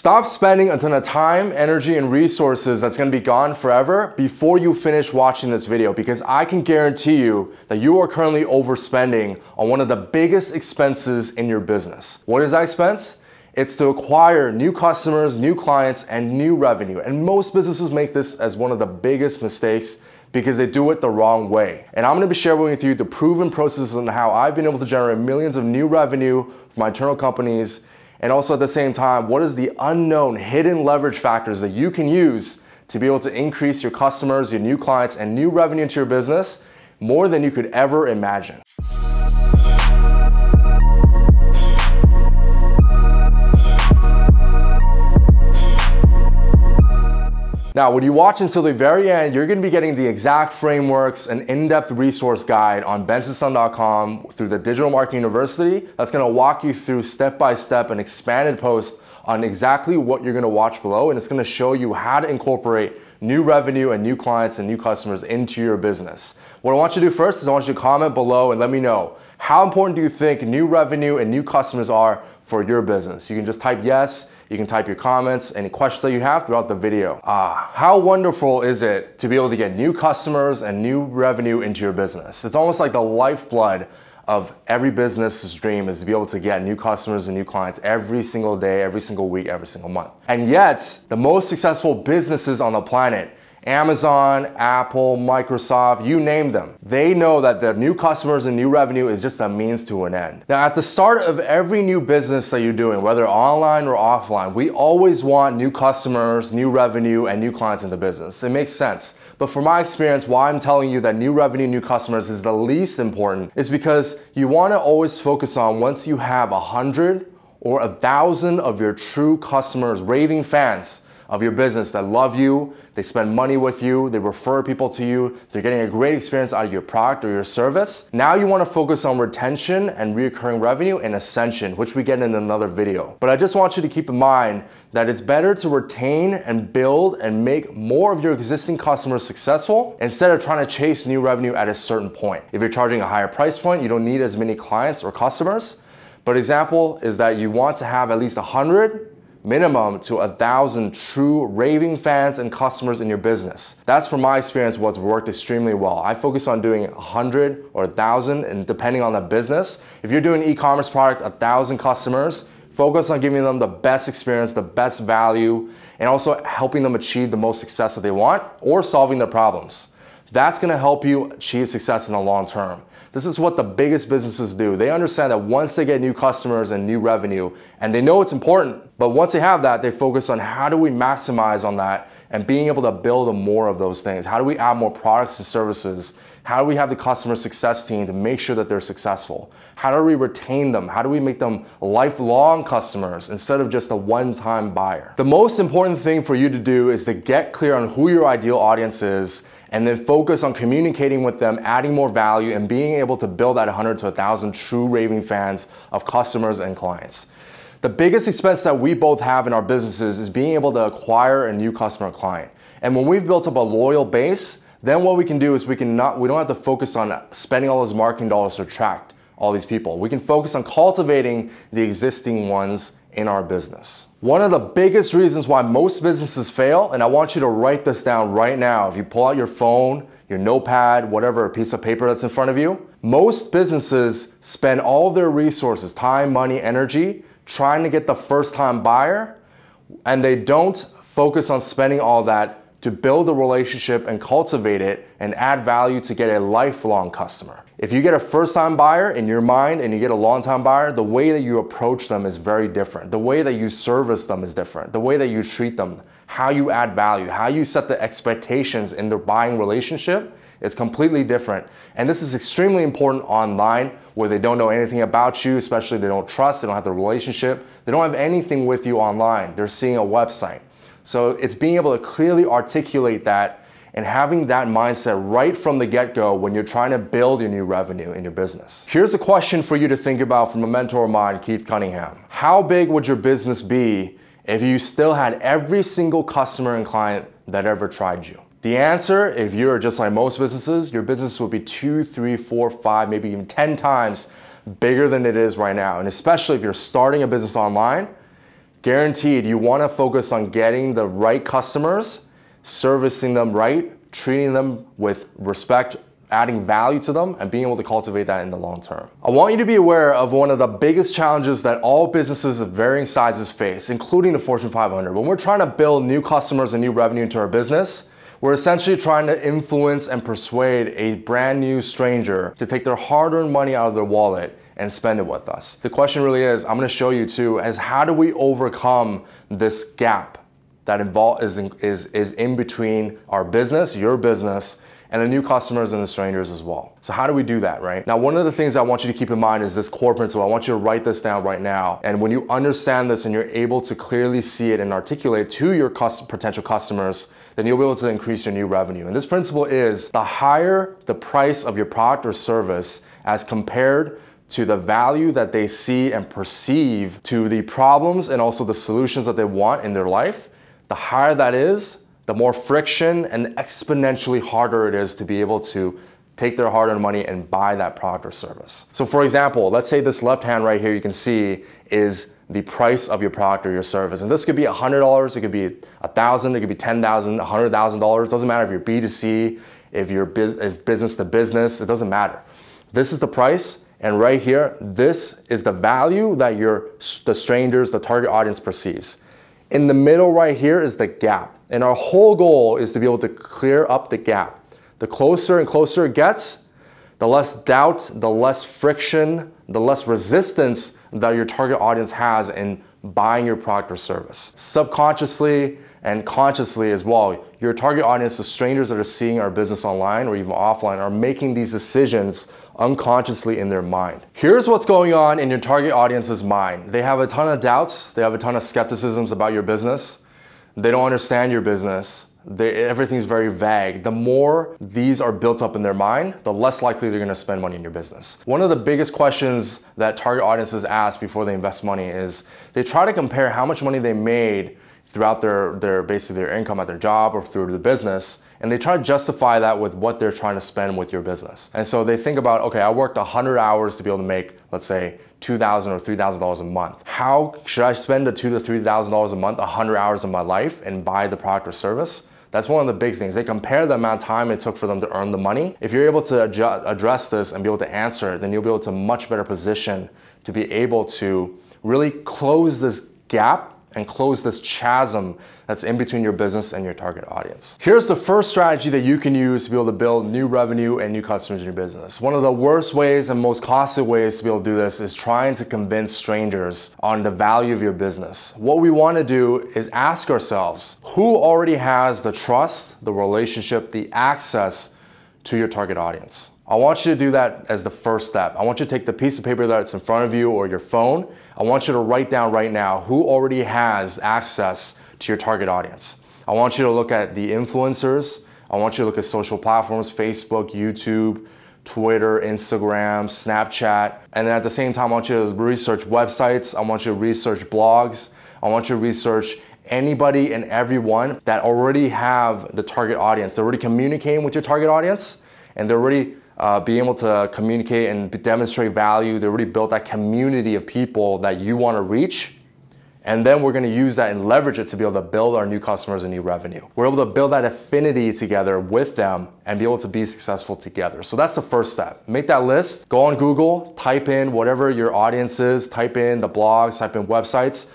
Stop spending a ton of time, energy, and resources that's gonna be gone forever before you finish watching this video, because I can guarantee you that you are currently overspending on one of the biggest expenses in your business. What is that expense? It's to acquire new customers, new clients, and new revenue. And most businesses make this as one of the biggest mistakes because they do it the wrong way. And I'm gonna be sharing with you the proven process on how I've been able to generate millions of new revenue from my internal companies, and also at the same time, what is the unknown hidden leverage factors that you can use to be able to increase your customers, your new clients, and new revenue into your business more than you could ever imagine. Now, when you watch until the very end, you're gonna be getting the exact frameworks and in-depth resource guide on bensonsung.com through the Digital Marketing University. That's gonna walk you through step-by-step an expanded post on exactly what you're gonna watch below, and it's gonna show you how to incorporate new revenue and new clients and new customers into your business. What I want you to do first is I want you to comment below and let me know, how important do you think new revenue and new customers are for your business? You can just type yes. You can type your comments, any questions that you have throughout the video. How wonderful is it to be able to get new customers and new revenue into your business? It's almost like the lifeblood of every business's dream is to be able to get new customers and new clients every single day, every single week, every single month. And yet, the most successful businesses on the planet, Amazon, Apple, Microsoft, you name them. They know that the new customers and new revenue is just a means to an end. Now, at the start of every new business that you're doing, whether online or offline, we always want new customers, new revenue, and new clients in the business. It makes sense. But from my experience, why I'm telling you that new revenue, new customers is the least important is because you want to always focus on once you have 100 or 1,000 of your true customers, raving fans of your business that love you, they spend money with you, they refer people to you, they're getting a great experience out of your product or your service. Now you wanna focus on retention and recurring revenue and ascension, which we get in another video. But I just want you to keep in mind that it's better to retain and build and make more of your existing customers successful instead of trying to chase new revenue at a certain point. If you're charging a higher price point, you don't need as many clients or customers. But example is that you want to have at least 100 minimum to 1,000 true raving fans and customers in your business. That's from my experience what's worked extremely well. I focus on doing 100 or 1,000, and depending on the business. If you're doing an e-commerce product, 1,000 customers, focus on giving them the best experience, the best value, and also helping them achieve the most success that they want or solving their problems. That's gonna help you achieve success in the long term. This is what the biggest businesses do. They understand that once they get new customers and new revenue, and they know it's important, but once they have that, they focus on how do we maximize on that and being able to build more of those things. How do we add more products and services? How do we have the customer success team to make sure that they're successful? How do we retain them? How do we make them lifelong customers instead of just a one-time buyer? The most important thing for you to do is to get clear on who your ideal audience is and then focus on communicating with them, adding more value, and being able to build that 100 to 1,000 true raving fans of customers and clients. The biggest expense that we both have in our businesses is being able to acquire a new customer or client. And when we've built up a loyal base, then what we can do is we don't have to focus on spending all those marketing dollars to attract all these people. We can focus on cultivating the existing ones in our business. One of the biggest reasons why most businesses fail, and I want you to write this down right now. If you pull out your phone, your notepad, whatever piece of paper that's in front of you, most businesses spend all their resources, time, money, energy, trying to get the first-time buyer, and they don't focus on spending all that to build a relationship and cultivate it and add value to get a lifelong customer. If you get a first-time buyer in your mind and you get a long-time buyer, the way that you approach them is very different. The way that you service them is different. The way that you treat them, how you add value, how you set the expectations in their buying relationship is completely different. And this is extremely important online where they don't know anything about you, especially they don't trust, they don't have the relationship, they don't have anything with you online. They're seeing a website. So it's being able to clearly articulate that and having that mindset right from the get-go when you're trying to build your new revenue in your business. Here's a question for you to think about from a mentor of mine, Keith Cunningham. How big would your business be if you still had every single customer and client that ever tried you? The answer, if you're just like most businesses, your business would be 2, 3, 4, 5, maybe even 10 times bigger than it is right now. And especially if you're starting a business online, Guaranteed, you want to focus on getting the right customers, servicing them right, treating them with respect, adding value to them, and being able to cultivate that in the long term. I want you to be aware of one of the biggest challenges that all businesses of varying sizes face, including the Fortune 500. When we're trying to build new customers and new revenue into our business, we're essentially trying to influence and persuade a brand new stranger to take their hard-earned money out of their wallet and spend it with us. The question really is, I'm gonna show you too, is how do we overcome this gap that is in between our business, your business, and the new customers and the strangers as well. So how do we do that, right? Now, one of the things I want you to keep in mind is this core principle. I want you to write this down right now. And when you understand this and you're able to clearly see it and articulate it to your potential customers, then you'll be able to increase your new revenue. And this principle is the higher the price of your product or service as compared to the value that they see and perceive to the problems and also the solutions that they want in their life, the higher that is, the more friction and exponentially harder it is to be able to take their hard-earned money and buy that product or service. So for example, let's say this left hand right here you can see is the price of your product or your service. And this could be $100, it could be $1,000, it could be $10,000, $100,000. Doesn't matter if you're B2C, if you're business to business, it doesn't matter. This is the price, and right here, this is the value that the strangers, the target audience perceives. In the middle right here is the gap. And our whole goal is to be able to clear up the gap. The closer and closer it gets, the less doubt, the less friction, the less resistance that your target audience has in buying your product or service. Subconsciously and consciously as well, your target audience, the strangers that are seeing our business online or even offline, are making these decisions unconsciously in their mind. Here's what's going on in your target audience's mind. They have a ton of doubts. They have a ton of skepticisms about your business. They don't understand your business. Everything's very vague. The more these are built up in their mind, the less likely they're gonna spend money in your business. One of the biggest questions that target audiences ask before they invest money is they try to compare how much money they made throughout their income at their job or through the business, and they try to justify that with what they're trying to spend with your business. And so they think about, okay, I worked 100 hours to be able to make, let's say, $2,000 or $3,000 a month. How should I spend the $2,000 to $3,000 a month, 100 hours of my life, and buy the product or service? That's one of the big things. They compare the amount of time it took for them to earn the money. If you're able to address this and be able to answer it, then you'll be able to much better position to be able to really close this gap and close this chasm that's in between your business and your target audience. Here's the first strategy that you can use to be able to build new revenue and new customers in your business. One of the worst ways and most costly ways to be able to do this is trying to convince strangers on the value of your business. What we want to do is ask ourselves, who already has the trust, the relationship, the access to your target audience? I want you to do that as the first step. I want you to take the piece of paper that's in front of you or your phone. I want you to write down right now who already has access to your target audience. I want you to look at the influencers. I want you to look at social platforms, Facebook, YouTube, Twitter, Instagram, Snapchat. And then at the same time, I want you to research websites. I want you to research blogs. I want you to research anybody and everyone that already have the target audience. They're already communicating with your target audience, and they're already being able to communicate and demonstrate value. They already built that community of people that you want to reach. And then we're going to use that and leverage it to be able to build our new customers and new revenue. We're able to build that affinity together with them and be able to be successful together. So that's the first step. Make that list. Go on Google, type in whatever your audience is, type in the blogs, type in websites.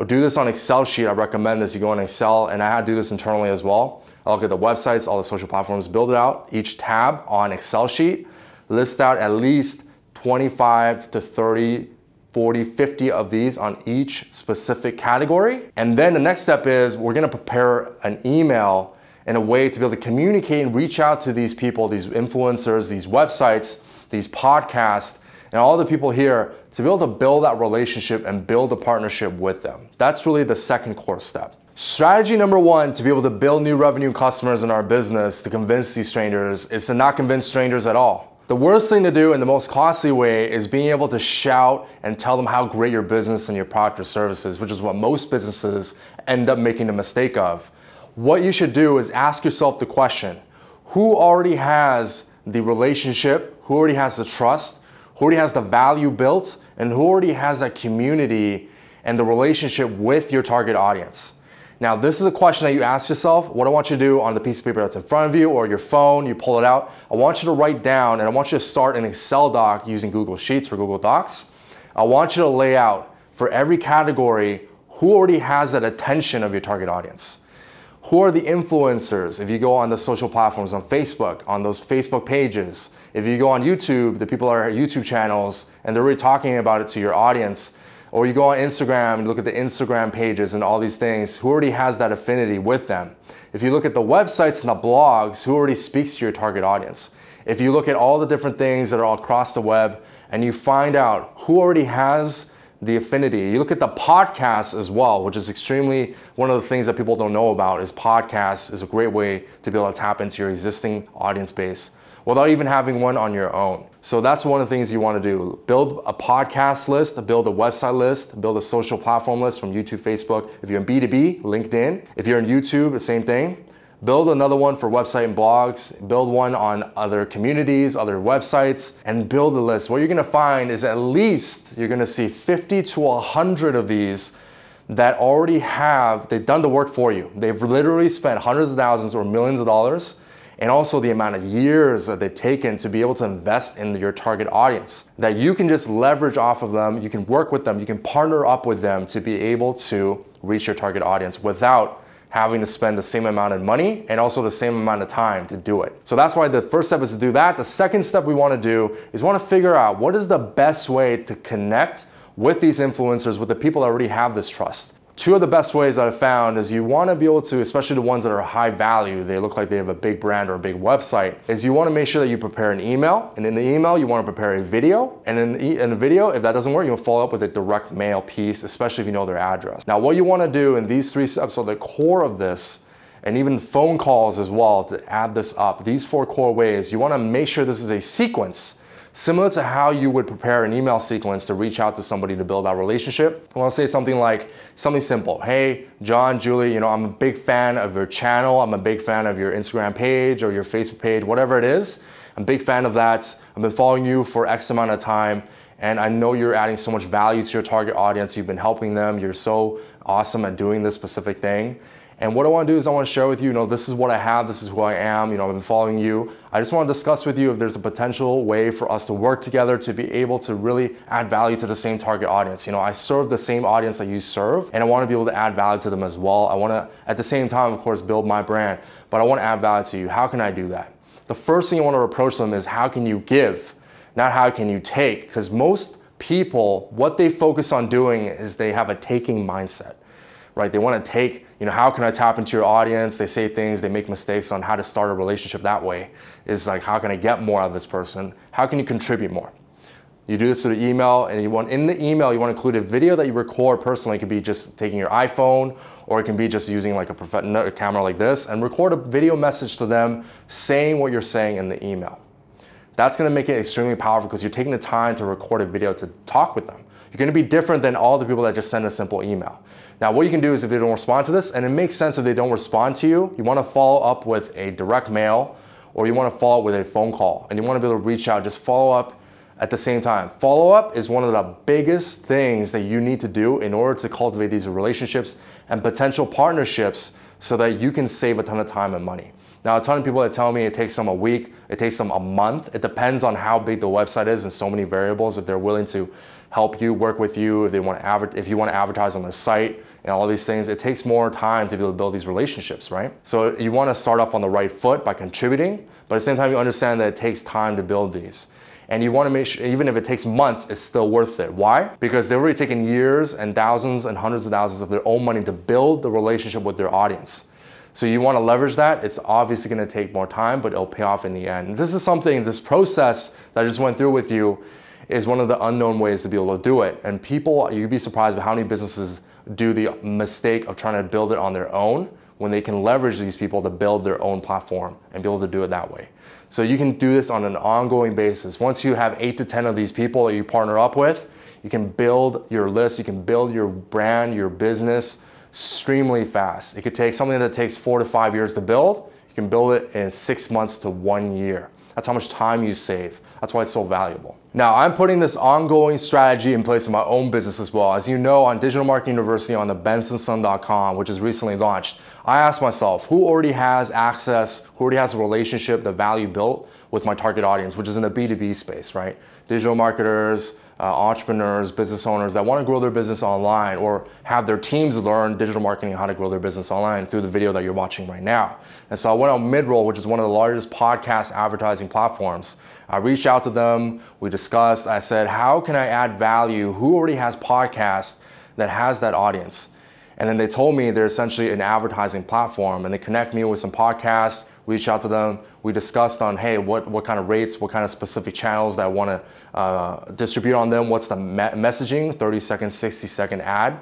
Or do this on Excel sheet. I recommend this. You go on Excel, and I had to do this internally as well. I look at the websites, all the social platforms, build it out, each tab on Excel sheet, list out at least 25 to 30, 40, 50 of these on each specific category. And then the next step is we're gonna prepare an email in a way to be able to communicate and reach out to these people, these influencers, these websites, these podcasts, and all the people here to be able to build that relationship and build a partnership with them. That's really the second core step. Strategy number one to be able to build new revenue customers in our business to convince these strangers is to not convince strangers at all. The worst thing to do and the most costly way is being able to shout and tell them how great your business and your product or services, which is what most businesses end up making the mistake of. What you should do is ask yourself the question, who already has the relationship, who already has the trust, who already has the value built, and who already has that community and the relationship with your target audience. Now, this is a question that you ask yourself. What I want you to do on the piece of paper that's in front of you or your phone, you pull it out. I want you to write down, and I want you to start an Excel doc using Google Sheets or Google Docs. I want you to lay out for every category who already has that attention of your target audience. Who are the influencers? If you go on the social platforms on Facebook, on those Facebook pages, if you go on YouTube, the people are at YouTube channels and they're really talking about it to your audience. Or you go on Instagram and look at the Instagram pages and all these things, who already has that affinity with them? If you look at the websites and the blogs, who already speaks to your target audience? If you look at all the different things that are all across the web and you find out who already has the affinity. You look at the podcasts as well, which is extremely one of the things that people don't know about is podcasts is a great way to be able to tap into your existing audience base without even having one on your own. So that's one of the things you want to do. Build a podcast list, build a website list, build a social platform list from YouTube, Facebook. If you're in B2B, LinkedIn. If you're in YouTube, the same thing. Build another one for website and blogs. Build one on other communities, other websites, and build a list. What you're going to find is at least you're going to see 50 to 100 of these that already have, they've done the work for you. They've literally spent hundreds of thousands or millions of dollars, and also the amount of years that they've taken to be able to invest in your target audience, that you can just leverage off of them, you can work with them, you can partner up with them to be able to reach your target audience without having to spend the same amount of money and also the same amount of time to do it. So that's why the first step is to do that. The second step we wanna do is wanna figure out what is the best way to connect with these influencers, with the people that already have this trust. Two of the best ways that I've found is you wanna be able to, especially the ones that are high value, they look like they have a big brand or a big website, is you wanna make sure that you prepare an email, and in the email, you wanna prepare a video, and in the video, if that doesn't work, you'll follow up with a direct mail piece, especially if you know their address. Now, what you wanna do in these three steps are the core of this, and even phone calls as well to add this up. These four core ways, you wanna make sure this is a sequence similar to how you would prepare an email sequence to reach out to somebody to build that relationship. I wanna say something like, something simple. Hey, John, Julie, you know, I'm a big fan of your channel. I'm a big fan of your Instagram page or your Facebook page, whatever it is. I'm a big fan of that. I've been following you for X amount of time, and I know you're adding so much value to your target audience. You've been helping them. You're so awesome at doing this specific thing. And what I wanna do is I wanna share with you, you know, this is what I have, this is who I am, you know, I've been following you. I just wanna discuss with you if there's a potential way for us to work together to be able to really add value to the same target audience. You know, I serve the same audience that you serve, and I wanna be able to add value to them as well. I wanna, at the same time, of course, build my brand, but I wanna add value to you. How can I do that? The first thing I wanna approach them is how can you give, not how can you take? Because most people, what they focus on doing is they have a taking mindset, right? They wanna take, you know, how can I tap into your audience? They say things, they make mistakes on how to start a relationship that way. It's like, how can I get more out of this person? How can you contribute more? You do this through the email, and you want, in the email, you wanna include a video that you record personally. It could be just taking your iPhone, or it can be just using like a camera like this, and record a video message to them saying what you're saying in the email. That's gonna make it extremely powerful because you're taking the time to record a video to talk with them. You're gonna be different than all the people that just send a simple email. Now, what you can do is if they don't respond to this, and it makes sense if they don't respond to you, you wanna follow up with a direct mail, or you wanna follow up with a phone call, and you wanna be able to reach out, just follow up at the same time. Follow up is one of the biggest things that you need to do in order to cultivate these relationships and potential partnerships so that you can save a ton of time and money. Now, a ton of people that tell me it takes them a week, it takes them a month. It depends on how big the website is and so many variables, if they're willing to help you, work with you, if they want to, if you want to advertise on their site and all these things. It takes more time to be able to build these relationships, right? So you want to start off on the right foot by contributing, but at the same time, you understand that it takes time to build these. And you want to make sure, even if it takes months, it's still worth it. Why? Because they've already taken years and thousands and hundreds of thousands of their own money to build the relationship with their audience. So you wanna leverage that. It's obviously gonna take more time, but it'll pay off in the end. And this is something, this process that I just went through with you is one of the unknown ways to be able to do it. And people, you'd be surprised by how many businesses do the mistake of trying to build it on their own when they can leverage these people to build their own platform and be able to do it that way. So you can do this on an ongoing basis. Once you have 8 to 10 of these people that you partner up with, you can build your list, you can build your brand, your business, extremely fast. It could take something that takes 4 to 5 years to build. You can build it in 6 months to 1 year. That's how much time you save. That's why it's so valuable. Now, I'm putting this ongoing strategy in place in my own business as well. As you know, on Digital Marketing University on the bensonsung.com, which is recently launched, I asked myself, who already has access, who already has a relationship, the value built with my target audience, which is in the B2B space, right? Digital marketers, entrepreneurs, business owners that want to grow their business online or have their teams learn digital marketing, how to grow their business online through the video that you're watching right now. And so I went on Midroll, which is one of the largest podcast advertising platforms. I reached out to them, we discussed, I said, how can I add value? Who already has podcasts that has that audience? And then they told me they're essentially an advertising platform, and they connect me with some podcasts, reach out to them. We discussed on, hey, what kind of rates, what kind of specific channels that I want to distribute on them, what's the messaging, 30-second, 60-second ad,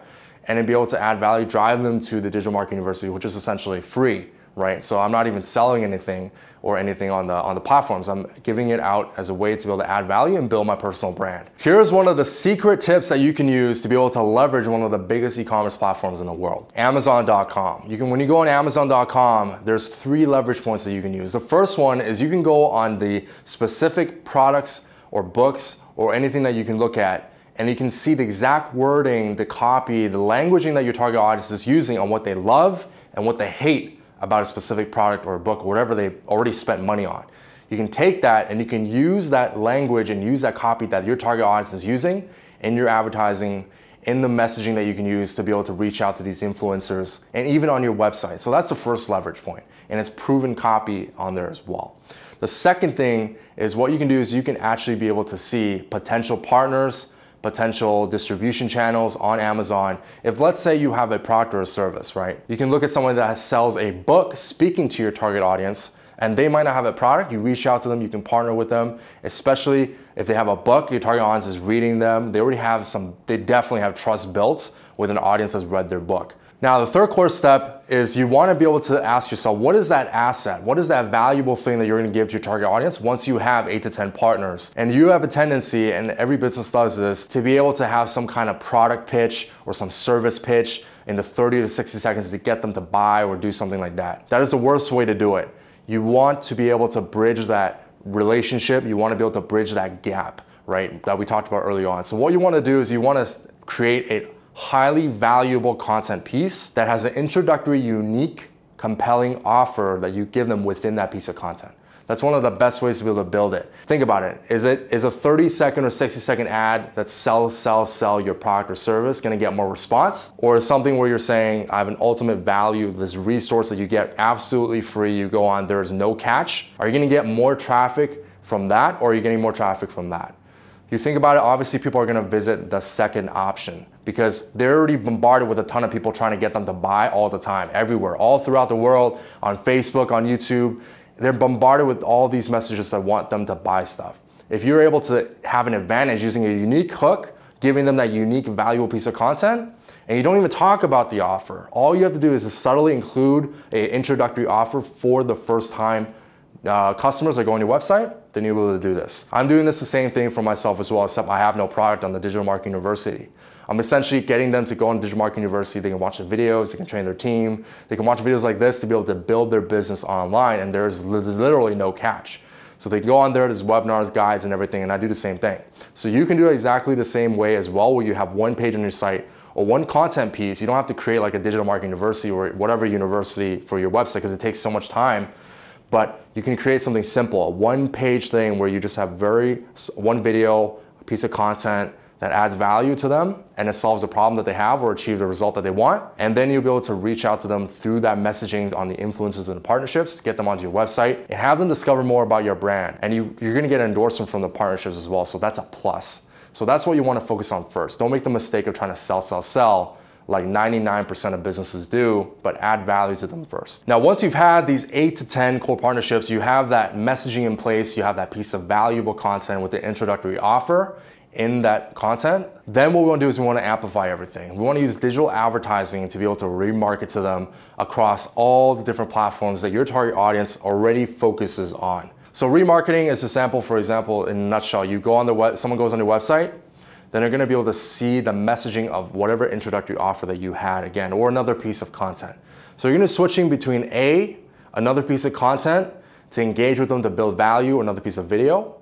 and then be able to add value, drive them to the Digital Marketing University, which is essentially free, right? So I'm not even selling anything or anything on the platforms. I'm giving it out as a way to be able to add value and build my personal brand. Here's one of the secret tips that you can use to be able to leverage one of the biggest e-commerce platforms in the world, Amazon.com. You can, when you go on Amazon.com, there's 3 leverage points that you can use. The first one is you can go on the specific products or books or anything that you can look at, and you can see the exact wording, the copy, the languaging that your target audience is using on what they love and what they hate about a specific product or a book or whatever they already spent money on. You can take that and you can use that language and use that copy that your target audience is using in your advertising, in the messaging that you can use to be able to reach out to these influencers and even on your website. So that's the first leverage point, and it's proven copy on there as well. The second thing is what you can do is you can actually be able to see potential partners, potential distribution channels on Amazon. If let's say you have a product or a service, right? You can look at someone that sells a book speaking to your target audience, and they might not have a product. You reach out to them, you can partner with them, especially if they have a book, your target audience is reading them. They already have some, they definitely have trust built with an audience that's read their book. Now, the third core step is you want to be able to ask yourself, what is that asset? What is that valuable thing that you're going to give to your target audience once you have 8 to 10 partners? And you have a tendency, and every business does this, to be able to have some kind of product pitch or some service pitch in the 30 to 60 seconds to get them to buy or do something like that. That is the worst way to do it. You want to be able to bridge that relationship. You want to be able to bridge that gap, right, that we talked about earlier on. So what you want to do is you want to create a highly valuable content piece that has an introductory, unique, compelling offer that you give them within that piece of content. That's one of the best ways to be able to build it. Think about it. Is a 30-second or 60-second ad that sell your product or service gonna get more response? Or is something where you're saying, I have an ultimate value, this resource that you get absolutely free, you go on, there's no catch. Are you gonna get more traffic from that, or are you getting more traffic from that? You think about it, obviously people are gonna visit the second option because they're already bombarded with a ton of people trying to get them to buy all the time, everywhere, all throughout the world, on Facebook, on YouTube. They're bombarded with all these messages that want them to buy stuff. If you're able to have an advantage using a unique hook, giving them that unique, valuable piece of content, and you don't even talk about the offer, all you have to do is to subtly include an introductory offer for the first time customers that go on your website, then you're able to do this. I'm doing this the same thing for myself as well, except I have no product on the Digital Marketing University. I'm essentially getting them to go on Digital Marketing University. They can watch the videos, they can train their team, they can watch videos like this to be able to build their business online, and there's literally no catch. So they go on there, there's webinars, guides, and everything, and I do the same thing. So you can do it exactly the same way as well, where you have one page on your site or one content piece. You don't have to create like a Digital Marketing University or whatever university for your website because it takes so much time. But you can create something simple, a one-page thing where you just have one video, a piece of content that adds value to them, and it solves the problem that they have or achieve the result that they want. And then you'll be able to reach out to them through that messaging on the influencers and the partnerships, get them onto your website, and have them discover more about your brand. And you're gonna get an endorsement from the partnerships as well, so that's a plus. So that's what you wanna focus on first. Don't make the mistake of trying to sell, like 99% of businesses do, but add value to them first. Now, once you've had these 8 to 10 core partnerships, you have that messaging in place, you have that piece of valuable content with the introductory offer in that content, then what we wanna do is we wanna amplify everything. We wanna use digital advertising to be able to remarket to them across all the different platforms that your target audience already focuses on. So remarketing is a sample, for example, in a nutshell, you go on the web, someone goes on your website, then they're gonna be able to see the messaging of whatever introductory offer that you had again, or another piece of content. So you're gonna switching between another piece of content to engage with them to build value, another piece of video,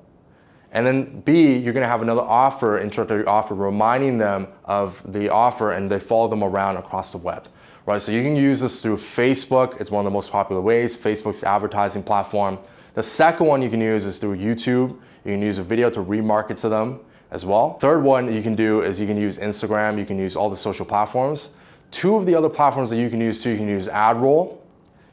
And then B, you're going to have another offer, introductory offer, reminding them of the offer, and they follow them around across the web, right? So you can use this through Facebook. It's one of the most popular ways, Facebook's advertising platform. The second one you can use is through YouTube. You can use a video to remarket to them as well. Third one you can do is you can use Instagram. You can use all the social platforms. Two of the other platforms that you can use too, you can use AdRoll.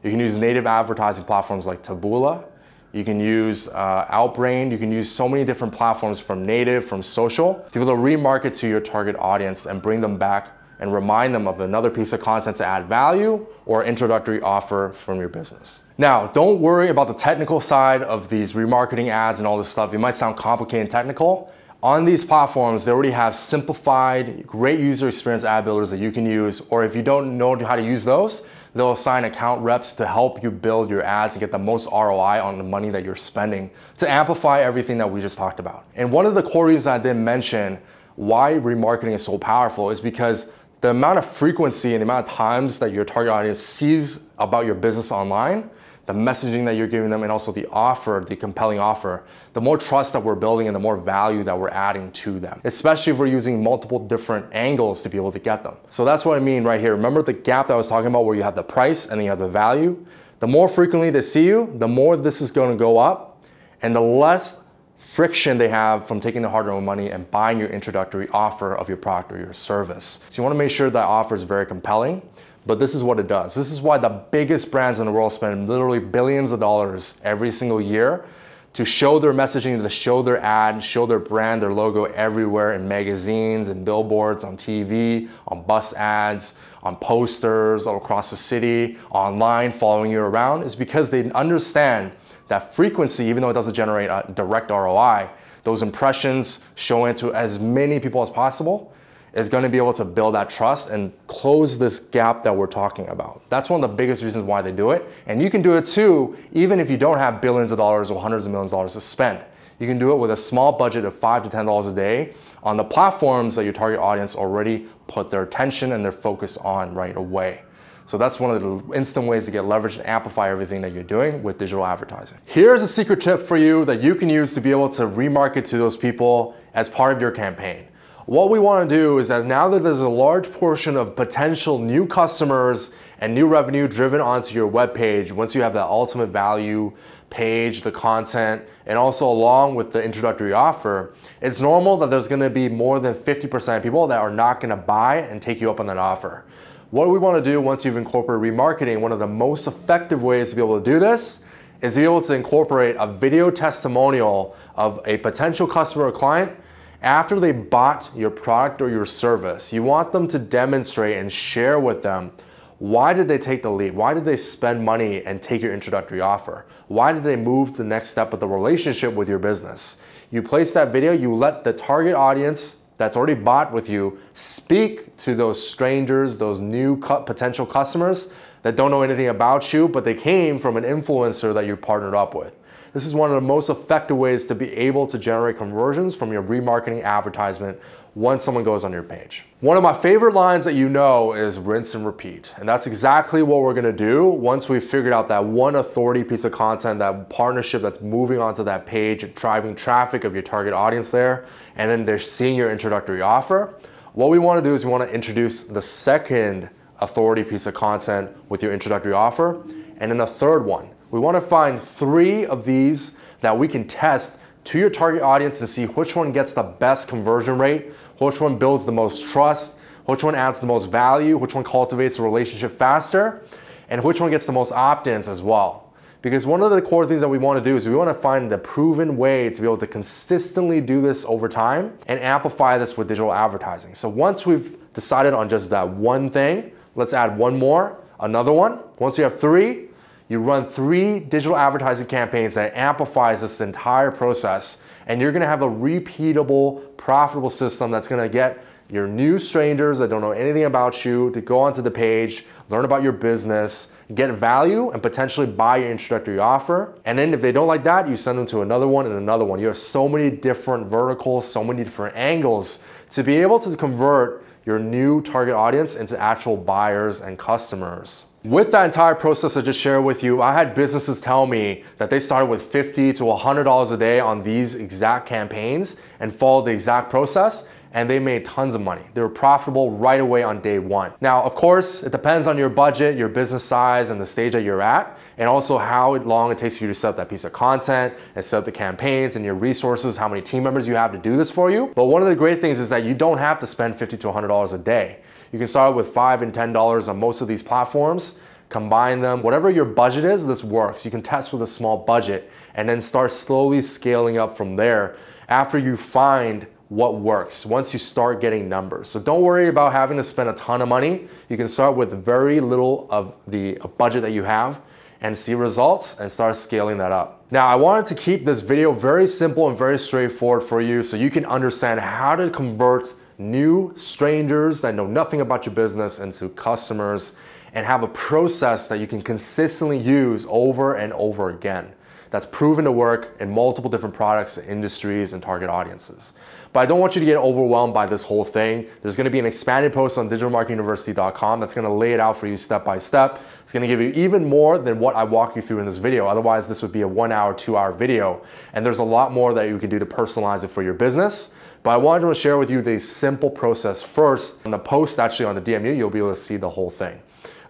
You can use native advertising platforms like Taboola. You can use Outbrain. You can use so many different platforms, from native, from social, to be able to remarket to your target audience and bring them back and remind them of another piece of content to add value or introductory offer from your business. Now, don't worry about the technical side of these remarketing ads and all this stuff. It might sound complicated and technical. On these platforms, they already have simplified, great user experience ad builders that you can use, or if you don't know how to use those, they'll assign account reps to help you build your ads and get the most ROI on the money that you're spending to amplify everything that we just talked about. And one of the core reasons I didn't mention why remarketing is so powerful is because the amount of frequency and the amount of times that your target audience sees about your business online, the messaging that you're giving them, and also the offer, the compelling offer, the more trust that we're building and the more value that we're adding to them, especially if we're using multiple different angles to be able to get them. So that's what I mean right here. Remember the gap that I was talking about where you have the price and then you have the value? The more frequently they see you, the more this is going to go up and the less friction they have from taking the hard-earned money and buying your introductory offer of your product or your service. So you want to make sure that offer is very compelling. But this is what it does. This is why the biggest brands in the world spend literally billions of dollars every single year to show their messaging, to show their ad, show their brand, their logo everywhere in magazines and billboards, on TV, on bus ads, on posters all across the city, online, following you around, is because they understand that frequency, even though it doesn't generate a direct ROI, those impressions showing it to as many people as possible is going to be able to build that trust and close this gap that we're talking about. That's one of the biggest reasons why they do it. And you can do it too, even if you don't have billions of dollars or hundreds of millions of dollars to spend. You can do it with a small budget of $5 to $10 a day on the platforms that your target audience already put their attention and their focus on right away. So that's one of the instant ways to get leverage and amplify everything that you're doing with digital advertising. Here's a secret tip for you that you can use to be able to remarket to those people as part of your campaign. What we want to do is that now that there's a large portion of potential new customers and new revenue driven onto your web page, once you have that ultimate value page, the content, and also along with the introductory offer, it's normal that there's going to be more than 50% of people that are not going to buy and take you up on that offer. What we want to do once you've incorporated remarketing, one of the most effective ways to be able to do this is to be able to incorporate a video testimonial of a potential customer or client. After they bought your product or your service, you want them to demonstrate and share with them, why did they take the leap? Why did they spend money and take your introductory offer? Why did they move to the next step of the relationship with your business? You place that video, you let the target audience that's already bought with you speak to those strangers, those new potential customers that don't know anything about you, but they came from an influencer that you partnered up with. This is one of the most effective ways to be able to generate conversions from your remarketing advertisement once someone goes on your page. One of my favorite lines that you know is rinse and repeat. And that's exactly what we're gonna do once we've figured out that one authority piece of content, that partnership that's moving onto that page and driving traffic of your target audience there, and then they're seeing your introductory offer. What we wanna do is we wanna introduce the second authority piece of content with your introductory offer, and then a third one. We want to find three of these that we can test to your target audience and see which one gets the best conversion rate, which one builds the most trust, which one adds the most value, which one cultivates a relationship faster, and which one gets the most opt-ins as well. Because one of the core things that we want to do is we want to find the proven way to be able to consistently do this over time and amplify this with digital advertising. So once we've decided on just that one thing, let's add one more, another one. Once you have three, you run three digital advertising campaigns that amplifies this entire process, and you're gonna have a repeatable, profitable system that's gonna get your new strangers that don't know anything about you to go onto the page, learn about your business, get value, and potentially buy your introductory offer. And then if they don't like that, you send them to another one and another one. You have so many different verticals, so many different angles to be able to convert your new target audience into actual buyers and customers. With that entire process I just shared with you, I had businesses tell me that they started with $50 to $100 a day on these exact campaigns and followed the exact process, and they made tons of money. They were profitable right away on day one. Now, of course, it depends on your budget, your business size, and the stage that you're at, and also how long it takes for you to set up that piece of content and set up the campaigns and your resources, how many team members you have to do this for you. But one of the great things is that you don't have to spend $50 to $100 a day. You can start with $5 and $10 on most of these platforms, combine them. Whatever your budget is, this works. You can test with a small budget and then start slowly scaling up from there after you find what works once you start getting numbers. So don't worry about having to spend a ton of money. You can start with very little of the budget that you have and see results and start scaling that up. Now, I wanted to keep this video very simple and very straightforward for you so you can understand how to convert new strangers that know nothing about your business into customers and have a process that you can consistently use over and over again. That's proven to work in multiple different products, industries, and target audiences. But I don't want you to get overwhelmed by this whole thing. There's gonna be an expanded post on digitalmarketinguniversity.com that's gonna lay it out for you step by step. It's gonna give you even more than what I walk you through in this video. Otherwise, this would be a 1 hour, 2 hour video. And there's a lot more that you can do to personalize it for your business. But I wanted to share with you the simple process first. On the post, actually on the DMU, you'll be able to see the whole thing.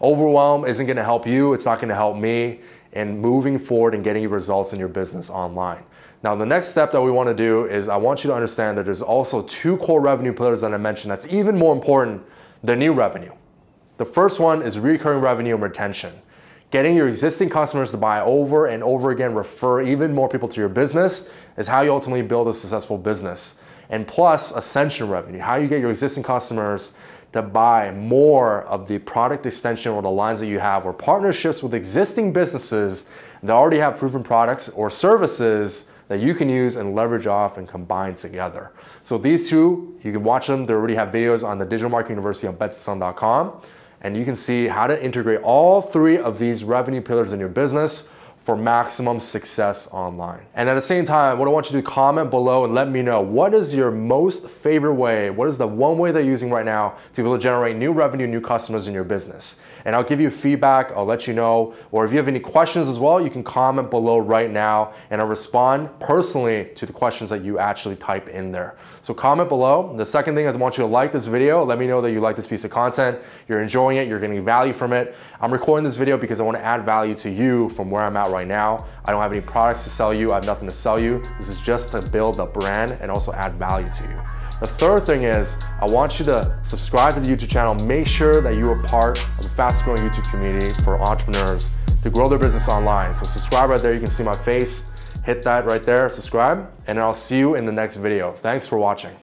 Overwhelm isn't gonna help you. It's not gonna help me in moving forward and getting results in your business online. Now, the next step that we want to do is I want you to understand that there's also two core revenue pillars that I mentioned that's even more important than new revenue. The first one is recurring revenue and retention. Getting your existing customers to buy over and over again, refer even more people to your business is how you ultimately build a successful business. And plus ascension revenue, how you get your existing customers to buy more of the product extension or the lines that you have or partnerships with existing businesses that already have proven products or services that you can use and leverage off and combine together. So these two, you can watch them. They already have videos on the Digital Marketing University on bensonsung.com, and you can see how to integrate all three of these revenue pillars in your business for maximum success online. And at the same time, what I want you to do, comment below and let me know, what is your most favorite way? What is the one way they're using right now to be able to generate new revenue, new customers in your business? And I'll give you feedback, I'll let you know, or if you have any questions as well, you can comment below right now and I'll respond personally to the questions that you actually type in there. So comment below. The second thing is I want you to like this video. Let me know that you like this piece of content, you're enjoying it, you're getting value from it. I'm recording this video because I want to add value to you from where I'm at right now. I don't have any products to sell you, I have nothing to sell you. This is just to build a brand and also add value to you. The third thing is I want you to subscribe to the YouTube channel. Make sure that you are part of the fast growing YouTube community for entrepreneurs to grow their business online. So subscribe right there, you can see my face. Hit that right there, subscribe, and I'll see you in the next video. Thanks for watching.